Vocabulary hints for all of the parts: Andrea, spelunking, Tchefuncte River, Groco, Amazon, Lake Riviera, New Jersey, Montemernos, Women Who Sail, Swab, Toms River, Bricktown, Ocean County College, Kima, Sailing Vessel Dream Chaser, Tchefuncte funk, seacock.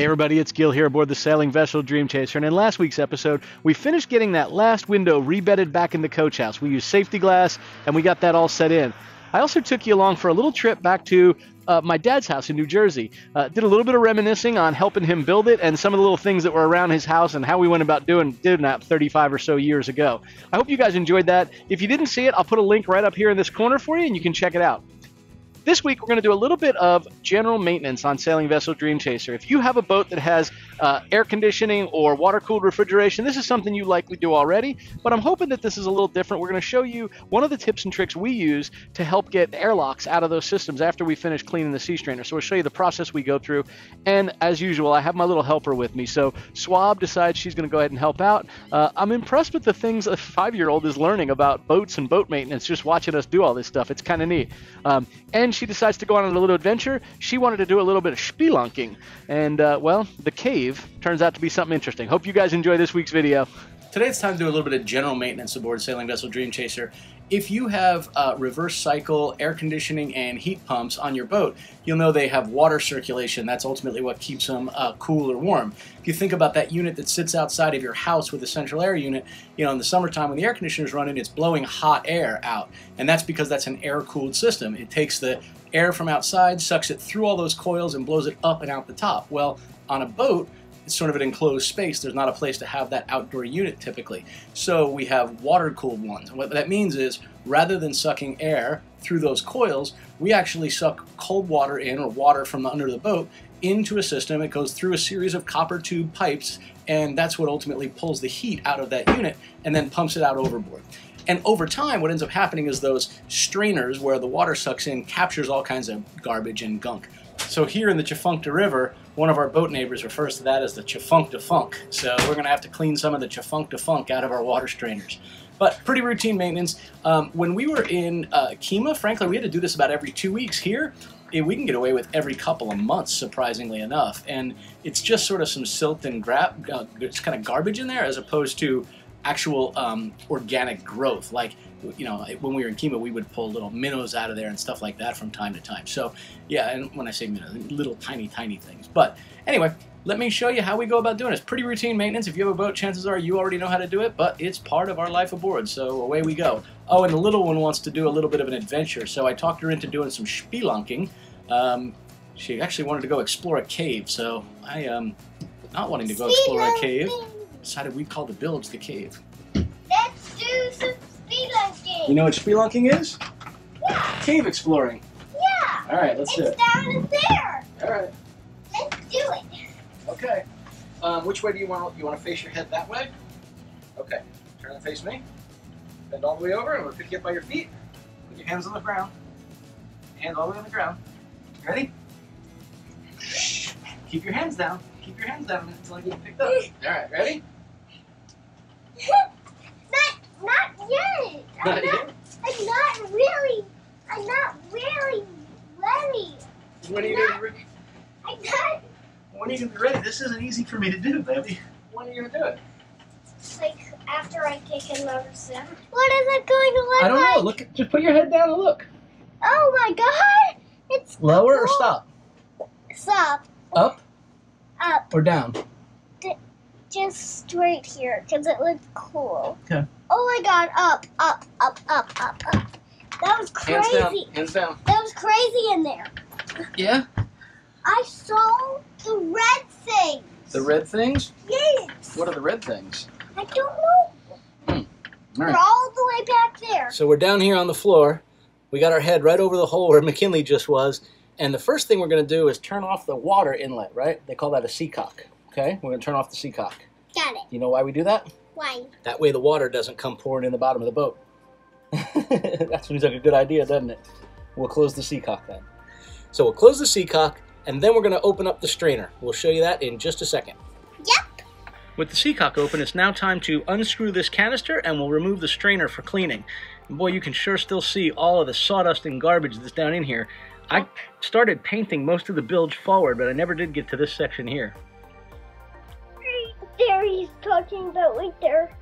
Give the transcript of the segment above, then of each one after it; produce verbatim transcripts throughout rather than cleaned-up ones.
Hey everybody, it's Gil here aboard the Sailing Vessel Dream Chaser, and in last week's episode, we finished getting that last window rebedded back in the coach house. We used safety glass, and we got that all set in. I also took you along for a little trip back to uh, my dad's house in New Jersey. Uh, did a little bit of reminiscing on helping him build it and some of the little things that were around his house and how we went about doing, doing that thirty-five or so years ago. I hope you guys enjoyed that. If you didn't see it, I'll put a link right up here in this corner for you, and you can check it out. This week, we're going to do a little bit of general maintenance on Sailing Vessel Dream Chaser. If you have a boat that has uh, air conditioning or water-cooled refrigeration, this is something you likely do already, but I'm hoping that this is a little different. We're going to show you one of the tips and tricks we use to help get airlocks out of those systems after we finish cleaning the sea strainer. So we'll show you the process we go through, and as usual, I have my little helper with me. So Swab decides she's going to go ahead and help out. Uh, I'm impressed with the things a five-year-old is learning about boats and boat maintenance, just watching us do all this stuff. It's kind of neat. Um, and she decides to go on a little adventure. She wanted to do a little bit of spelunking. And, uh, well, the cave turns out to be something interesting. Hope you guys enjoy this week's video. Today it's time to do a little bit of general maintenance aboard Sailing Vessel Dream Chaser. If you have uh, reverse cycle, air conditioning, and heat pumps on your boat, you'll know they have water circulation. That's ultimately what keeps them uh, cool or warm. If you think about that unit that sits outside of your house with a central air unit, you know, in the summertime when the air conditioner's running, it's blowing hot air out. And that's because that's an air-cooled system. It takes the air from outside, sucks it through all those coils, and blows it up and out the top. Well, on a boat, it's sort of an enclosed space. There's not a place to have that outdoor unit typically. So we have water-cooled ones. What that means is rather than sucking air through those coils, we actually suck cold water in, or water from under the boat, into a system. It goes through a series of copper tube pipes, and that's what ultimately pulls the heat out of that unit and then pumps it out overboard. And over time, what ends up happening is those strainers where the water sucks in captures all kinds of garbage and gunk. So here in the Tchefuncte River, one of our boat neighbors refers to that as the Tchefuncte funk. So we're going to have to clean some of the Tchefuncte funk out of our water strainers. But pretty routine maintenance. Um, when we were in uh, Kima, frankly, we had to do this about every two weeks. Here, we can get away with every couple of months, surprisingly enough. And it's just sort of some silt and grab, uh, it's kind of garbage in there as opposed to actual um, organic growth. Like, you know, when we were in Kima, we would pull little minnows out of there and stuff like that from time to time. So, yeah, and when I say minnows, little tiny, tiny things. But anyway, let me show you how we go about doing this. Pretty routine maintenance. If you have a boat, chances are you already know how to do it, but it's part of our life aboard, so away we go. Oh, and the little one wants to do a little bit of an adventure, so I talked her into doing some spelunking. Um, she actually wanted to go explore a cave, so I um, not wanting to go explore a cave, decided we'd call the bilge the cave. Let's do some spelunking. You know what spelunking is? Yeah. Cave exploring. Yeah. All right, let's it's do it. It's down there. All right. Let's do it. Okay. Um, which way do you want? You want to face your head that way? Okay. Turn and face me. Bend all the way over, and we'll pick you up by your feet. Put your hands on the ground. Hands all the way on the ground. Ready? Keep your hands down. Keep your hands down until I get picked up. All right, ready? not, not yet. I'm not, not, I'm not really. I'm not really ready. When are you not, gonna be ready? I'm not. When are you gonna be ready? This isn't easy for me to do, baby. When are you gonna do it? Like after I kick another step. What is it going to look like? I don't know. Like? Look. At, just put your head down and look. Oh my God! It's lower cool. Or stop. Stop. Up. Up. Or down? D just straight here, because it looks cool. Okay. Oh my God, up, up, up, up, up, up. That was crazy. Hands down, hands down. That was crazy in there. Yeah? I saw the red things. The red things? Yes. What are the red things? I don't know. Hmm. All they're right. all the way back there. So we're down here on the floor. We got our head right over the hole where McKinley just was. And the first thing we're going to do is turn off the water inlet, right? They call that a seacock, okay? We're going to turn off the seacock. Got it. You know why we do that? Why? That way the water doesn't come pouring in the bottom of the boat. That seems like a good idea, doesn't it? We'll close the seacock then. So we'll close the seacock, and then we're going to open up the strainer. We'll show you that in just a second. Yep. With the seacock open, it's now time to unscrew this canister, and we'll remove the strainer for cleaning. And boy, you can sure still see all of the sawdust and garbage that's down in here. I started painting most of the bilge forward, but I never did get to this section here. Right there, he's talking about right there.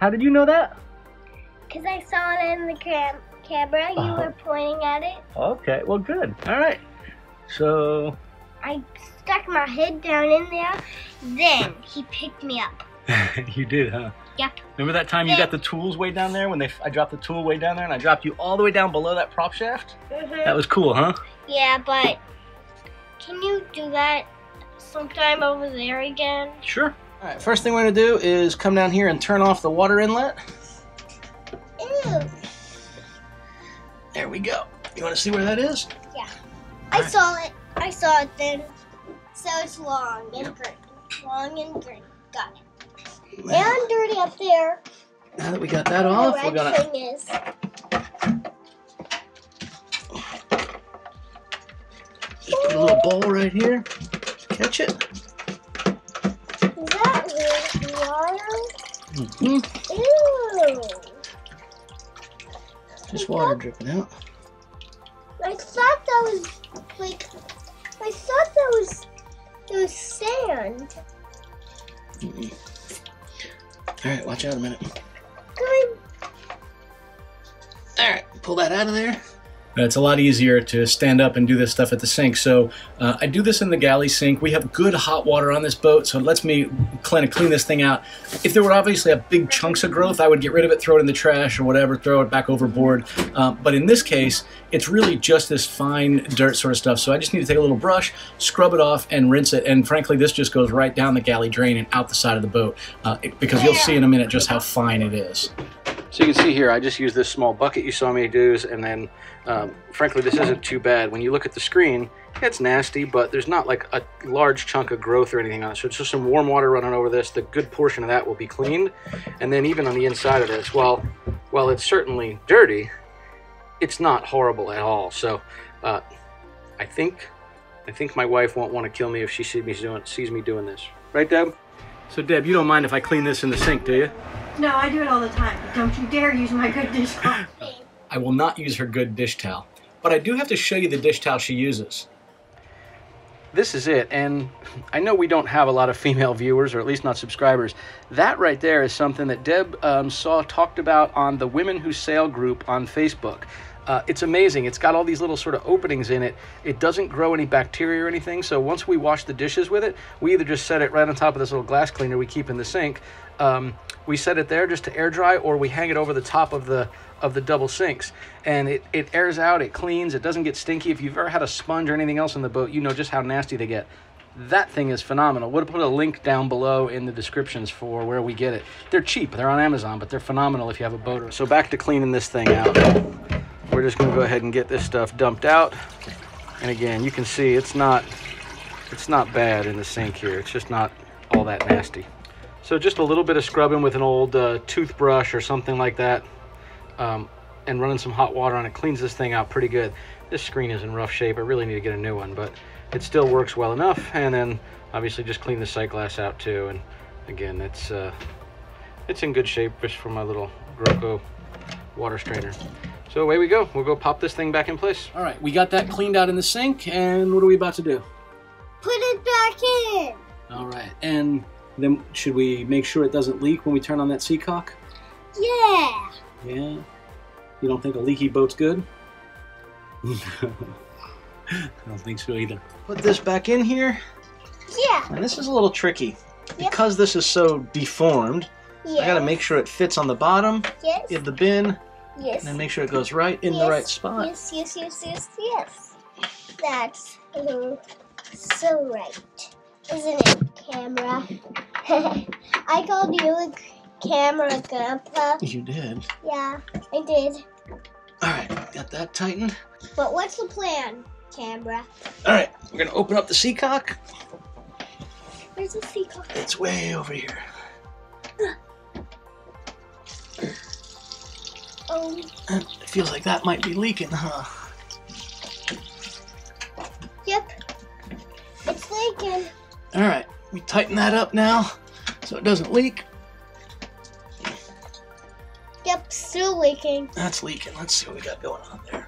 How did you know that? Because I saw it in the cam camera. You oh. were pointing at it. Okay, well, good. All right. So, I stuck my head down in there. Then he picked me up. You did, huh? Yep. Remember that time you got the tools way down there when they I dropped the tool way down there and I dropped you all the way down below that prop shaft? Mm-hmm. That was cool, huh? Yeah, but can you do that sometime over there again? Sure. All right, first thing we're going to do is come down here and turn off the water inlet. Ew. There we go. You want to see where that is? Yeah. All I right. saw it. I saw it then. So it's long and yep. green. Long and green. Got it. Now, and dirty up there. Now that we got that off, the red we're gonna. Thing is. Just put a little bowl right here. Catch it. Is that really water? Mm-hmm. Ew. Just water thought, dripping out. I thought that was like. I thought that was. There was sand. Mm-mm. Alright, watch out a minute. Alright, pull that out of there. It's a lot easier to stand up and do this stuff at the sink. So uh, I do this in the galley sink. We have good hot water on this boat, so it lets me kind of clean this thing out. If there were obviously a big chunks of growth, I would get rid of it, throw it in the trash or whatever, throw it back overboard. Uh, but in this case, it's really just this fine dirt sort of stuff. So I just need to take a little brush, scrub it off, and rinse it. And frankly, this just goes right down the galley drain and out the side of the boat, uh, because you'll see in a minute just how fine it is. So you can see here, I just used this small bucket you saw me do, and then um, frankly, this isn't too bad. When you look at the screen, it's nasty, but there's not like a large chunk of growth or anything on it. So it's just some warm water running over this. The good portion of that will be cleaned. And then even on the inside of this, while, while it's certainly dirty, it's not horrible at all. So uh, I think I think my wife won't want to kill me if she sees me doing, sees me doing this. Right, Deb? So Deb, you don't mind if I clean this in the sink, do you? No, I do it all the time. But don't you dare use my good dish towel. I will not use her good dish towel. But I do have to show you the dish towel she uses. This is it. And I know we don't have a lot of female viewers, or at least not subscribers. That right there is something that Deb um, saw talked about on the Women Who Sail group on Facebook. Uh, it's amazing. It's got all these little sort of openings in it. It doesn't grow any bacteria or anything. So once we wash the dishes with it, we either just set it right on top of this little glass cleaner we keep in the sink. Um, we set it there just to air dry, or we hang it over the top of the of the double sinks, and it, it airs out, it cleans, it doesn't get stinky. If you've ever had a sponge or anything else in the boat, you know just how nasty they get. That thing is phenomenal. We'll put a link down below in the descriptions for where we get it. They're cheap, they're on Amazon, but they're phenomenal if you have a boater. So back to cleaning this thing out. We're just gonna go ahead and get this stuff dumped out. And again, you can see it's not, it's not bad in the sink here. It's just not all that nasty. So just a little bit of scrubbing with an old uh, toothbrush or something like that, um, and running some hot water on it cleans this thing out pretty good. This screen is in rough shape. I really need to get a new one, but it still works well enough. And then obviously just clean the sight glass out too. And again, it's, uh, it's in good shape just for my little Groco water strainer. So away we go. We'll go pop this thing back in place. All right, we got that cleaned out in the sink. And what are we about to do? Put it back in. All right. And then should we make sure it doesn't leak when we turn on that sea cock? Yeah. Yeah? You don't think a leaky boat's good? I don't think so either. Put this back in here. Yeah. And this is a little tricky. Yep. Because this is so deformed, yes. I gotta make sure it fits on the bottom yes. in the bin. Yes. And then make sure it goes right in yes. the right spot. Yes, yes, yes, yes, yes. That's um, so right. Isn't it, camera? I called you a camera, Grandpa. You did? Yeah, I did. All right, got that tightened. But what's the plan, camera? All right, we're going to open up the sea cock. Where's the sea cock? It's way over here. Oh. It feels like that might be leaking, huh? Yep, it's leaking. All right, we tighten that up now so it doesn't leak. Yep, still leaking. That's leaking. Let's see what we got going on there.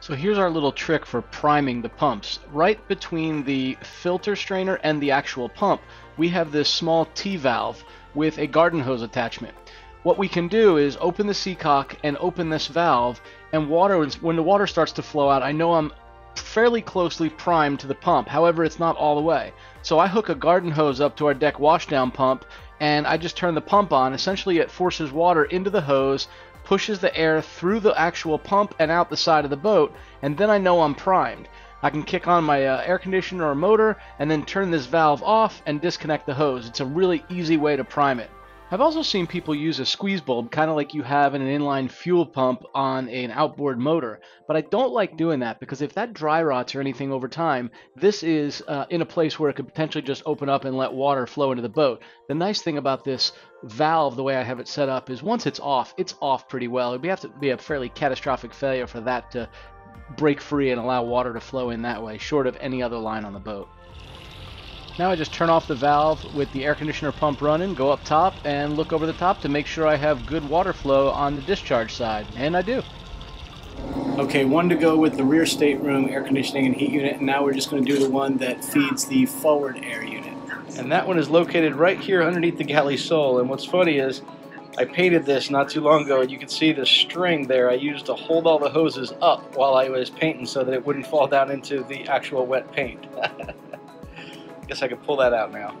So here's our little trick for priming the pumps. Right between the filter strainer and the actual pump, we have this small T-valve with a garden hose attachment. what we can do is open the seacock and open this valve, and water, when the water starts to flow out, I know I'm fairly closely primed to the pump. However, it's not all the way. So I hook a garden hose up to our deck washdown pump, and I just turn the pump on. Essentially, it forces water into the hose, pushes the air through the actual pump and out the side of the boat, and then I know I'm primed. I can kick on my uh, air conditioner or motor and then turn this valve off and disconnect the hose. It's a really easy way to prime it. I've also seen people use a squeeze bulb, kind of like you have in an inline fuel pump on an outboard motor, but I don't like doing that because if that dry rots or anything over time, this is uh, in a place where it could potentially just open up and let water flow into the boat. The nice thing about this valve, the way I have it set up, is once it's off, it's off pretty well. It would have to be a fairly catastrophic failure for that to break free and allow water to flow in that way, short of any other line on the boat. Now I just turn off the valve with the air conditioner pump running, go up top, and look over the top to make sure I have good water flow on the discharge side, and I do. Okay, one to go with the rear stateroom air conditioning and heat unit, and now we're just going to do the one that feeds the forward air unit. And that one is located right here underneath the galley sole, and what's funny is I painted this not too long ago, and you can see the string there I used to hold all the hoses up while I was painting so that it wouldn't fall down into the actual wet paint. Guess I can pull that out now.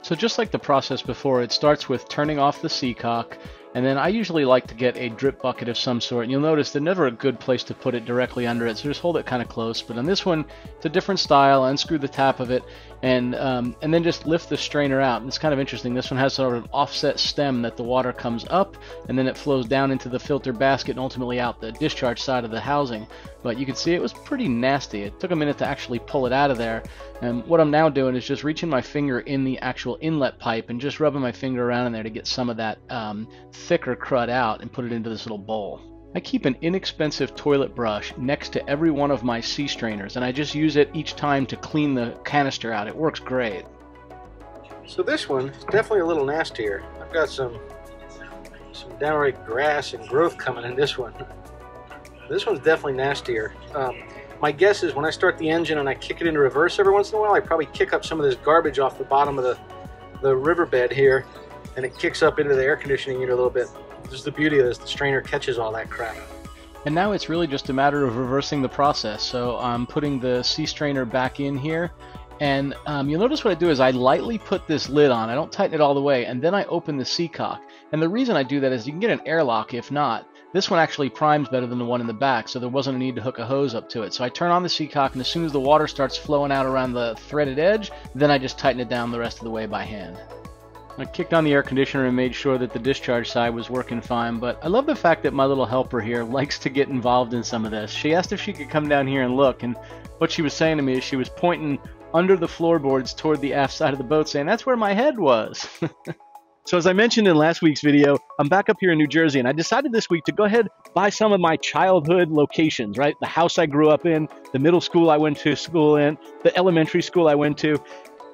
So just like the process before, it starts with turning off the seacock, and then I usually like to get a drip bucket of some sort, and you'll notice they're never a good place to put it directly under it, so just hold it kind of close. But on this one, it's a different style. Unscrew the tap of it, and um, and then just lift the strainer out. And it's kind of interesting. This one has sort of an offset stem that the water comes up, and then it flows down into the filter basket and ultimately out the discharge side of the housing. But you can see it was pretty nasty. It took a minute to actually pull it out of there. And what I'm now doing is just reaching my finger in the actual inlet pipe and just rubbing my finger around in there to get some of that um, thicker crud out and put it into this little bowl. I keep an inexpensive toilet brush next to every one of my sea strainers, and I just use it each time to clean the canister out. It works great. So this one is definitely a little nastier. I've got some, some downright grass and growth coming in this one. This one's definitely nastier. Um, my guess is when I start the engine and I kick it into reverse every once in a while, I probably kick up some of this garbage off the bottom of the, the riverbed here, and it kicks up into the air conditioning unit a little bit. This is the beauty of this, the strainer catches all that crap. And now it's really just a matter of reversing the process. So I'm putting the sea strainer back in here, and um, you'll notice what I do is I lightly put this lid on. I don't tighten it all the way, and then I open the seacock. And the reason I do that is you can get an airlock if not. This one actually primes better than the one in the back, so there wasn't a need to hook a hose up to it. So I turn on the seacock, and as soon as the water starts flowing out around the threaded edge, then I just tighten it down the rest of the way by hand. I kicked on the air conditioner and made sure that the discharge side was working fine, but I love the fact that my little helper here likes to get involved in some of this. She asked if she could come down here and look, and what she was saying to me is she was pointing under the floorboards toward the aft side of the boat, saying, "That's where my head was." So as I mentioned in last week's video, I'm back up here in New Jersey, and I decided this week to go ahead and buy some of my childhood locations, right? The house I grew up in, the middle school I went to school in, the elementary school I went to.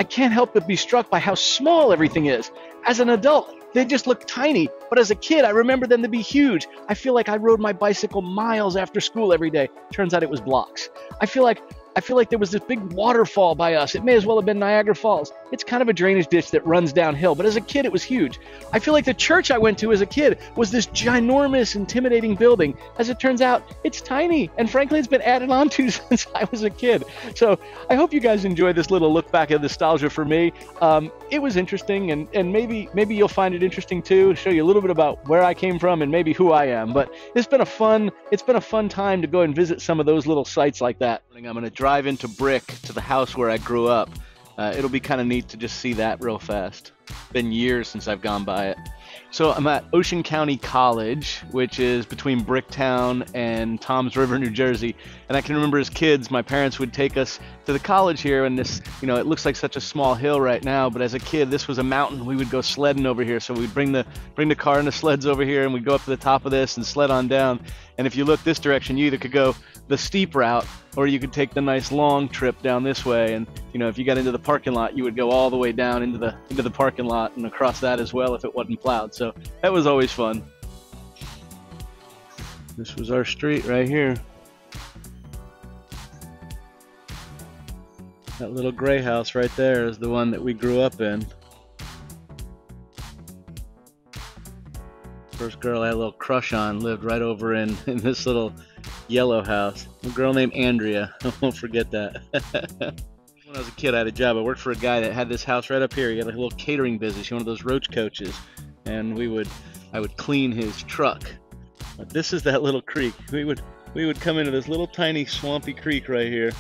I can't help but be struck by how small everything is. As an adult, they just look tiny, but as a kid, I remember them to be huge. I feel like I rode my bicycle miles after school every day. Turns out it was blocks. I feel like I feel like there was this big waterfall by us. It may as well have been Niagara Falls. It's kind of a drainage ditch that runs downhill, but as a kid, it was huge. I feel like the church I went to as a kid was this ginormous, intimidating building. As it turns out, it's tiny, and frankly, it's been added on to since I was a kid. So I hope you guys enjoyed this little look back at nostalgia for me. Um, it was interesting, and, and maybe, maybe you'll find it interesting too, show you a little bit about where I came from and maybe who I am. But it's been a fun, it's been a fun time to go and visit some of those little sites like that. I'm going to drive into Brick to the house where I grew up. Uh, it'll be kind of neat to just see that real fast. Been years since I've gone by it. So I'm at Ocean County College, which is between Bricktown and Toms River, New Jersey. And I can remember as kids, my parents would take us to the college here, and this, you know, it looks like such a small hill right now, but as a kid, this was a mountain. We would go sledding over here. So we'd bring the bring the car and the sleds over here, and we'd go up to the top of this and sled on down. And if you look this direction, you either could go the steep route, or you could take the nice long trip down this way. And you know, if you got into the parking lot, you would go all the way down into the into the parking lot and across that as well if it wasn't plowed. So that was always fun. This was our street right here. That little gray house right there is the one that we grew up in. first girl I had a little crush on lived right over in, in this little yellow house. A girl named Andrea. I won't forget that. When I was a kid, I had a job. I worked for a guy that had this house right up here. He had like a little catering business. He was one of those roach coaches. And we would, I would clean his truck. But this is that little creek. We would, we would come into this little tiny swampy creek right here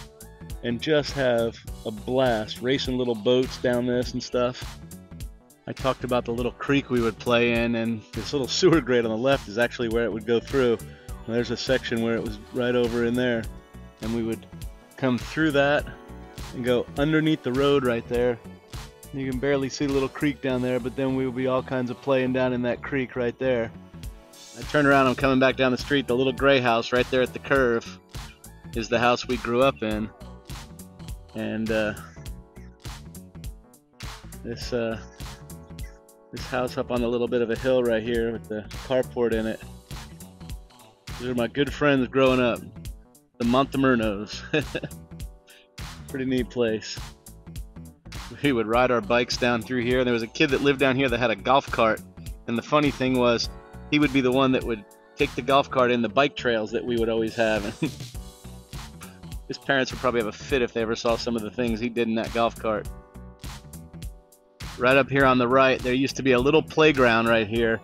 and just have a blast racing little boats down this and stuff. I talked about the little creek we would play in, and this little sewer grate on the left is actually where it would go through. And there's a section where it was right over in there. And we would come through that and go underneath the road right there. You can barely see the little creek down there, but then we would be all kinds of playing down in that creek right there. I turn around, I'm coming back down the street. The little gray house right there at the curve is the house we grew up in. And uh, this uh, this house up on a little bit of a hill right here with the carport in it. These are my good friends growing up, the Montemernos. Pretty neat place. We would ride our bikes down through here, and there was a kid that lived down here that had a golf cart. And the funny thing was, he would be the one that would take the golf cart in the bike trails that we would always have. His parents would probably have a fit if they ever saw some of the things he did in that golf cart. Right up here on the right, there used to be a little playground right here,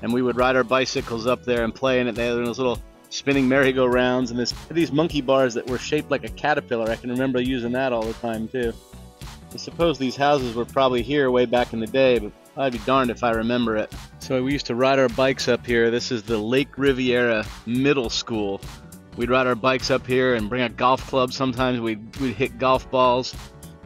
and we would ride our bicycles up there and play in it. They had those little spinning merry-go-rounds and this, these monkey bars that were shaped like a caterpillar. I can remember using that all the time, too. I suppose these houses were probably here way back in the day, but I'd be darned if I remember it. So we used to ride our bikes up here. This is the Lake Riviera Middle School. We'd ride our bikes up here and bring a golf club. Sometimes we'd, we'd hit golf balls.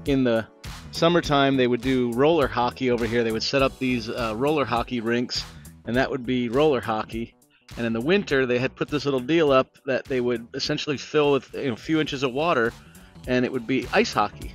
In the summertime, they would do roller hockey over here. They would set up these uh, roller hockey rinks, and that would be roller hockey. And in the winter, they had put this little deal up that they would essentially fill with, you know, a few inches of water, and it would be ice hockey.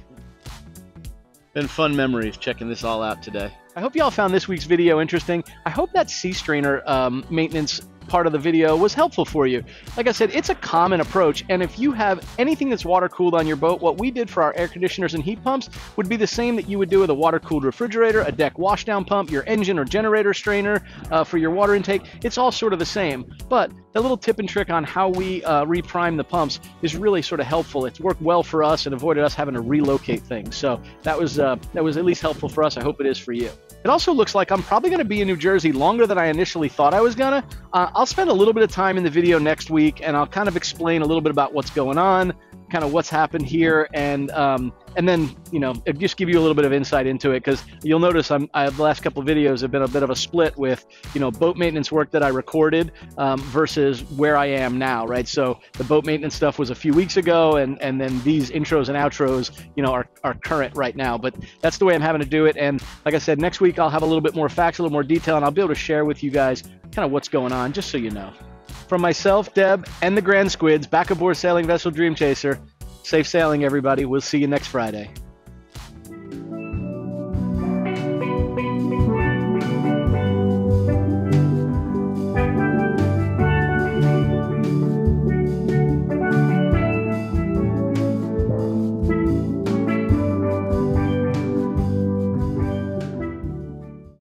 Been fun memories checking this all out today. I hope y'all found this week's video interesting. I hope that sea strainer um, maintenance part of the video was helpful for you. Like I said, it's a common approach, and if you have anything that's water cooled on your boat, what we did for our air conditioners and heat pumps would be the same that you would do with a water cooled refrigerator, a deck washdown pump, your engine or generator strainer uh, for your water intake. It's all sort of the same, but the little tip and trick on how we uh, reprime the pumps is really sort of helpful. It's worked well for us and avoided us having to relocate things, so that was uh, that was at least helpful for us. I hope it is for you. It also looks like I'm probably going to be in New Jersey longer than I initially thought I was going to. Uh, I'll spend a little bit of time in the video next week, and I'll kind of explain a little bit about what's going on, kind of what's happened here, and um, and then, you know, just give you a little bit of insight into it, because you'll notice I'm, I, the last couple of videos have been a bit of a split with, you know, boat maintenance work that I recorded um, versus where I am now, right? So the boat maintenance stuff was a few weeks ago, and, and then these intros and outros, you know, are, are current right now, but that's the way I'm having to do it. And like I said, next week I'll have a little bit more facts, a little more detail, and I'll be able to share with you guys kind of what's going on, just so you know. From myself, Deb, and the Grand Squids, back aboard Sailing Vessel Dream Chaser, safe sailing, everybody. We'll see you next Friday.